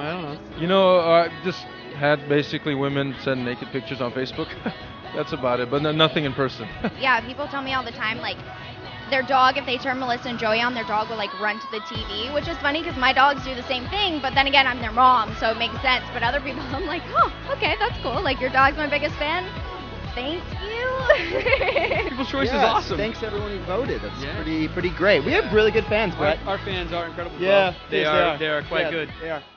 I don't know. You know, I just had basically women send naked pictures on Facebook. That's about it, but nothing in person. Yeah, people tell me all the time, like, their dog, if they turn Melissa and Joey on, their dog will, like, run to the TV, which is funny because my dogs do the same thing, but then again, I'm their mom, so it makes sense. But other people, I'm like, oh, okay, that's cool. Like, your dog's my biggest fan. Thank you. People's Choice is awesome. Thanks everyone who voted. That's pretty great. We have really good fans, Brett. Our fans are incredible. Yeah, they are quite good. They are.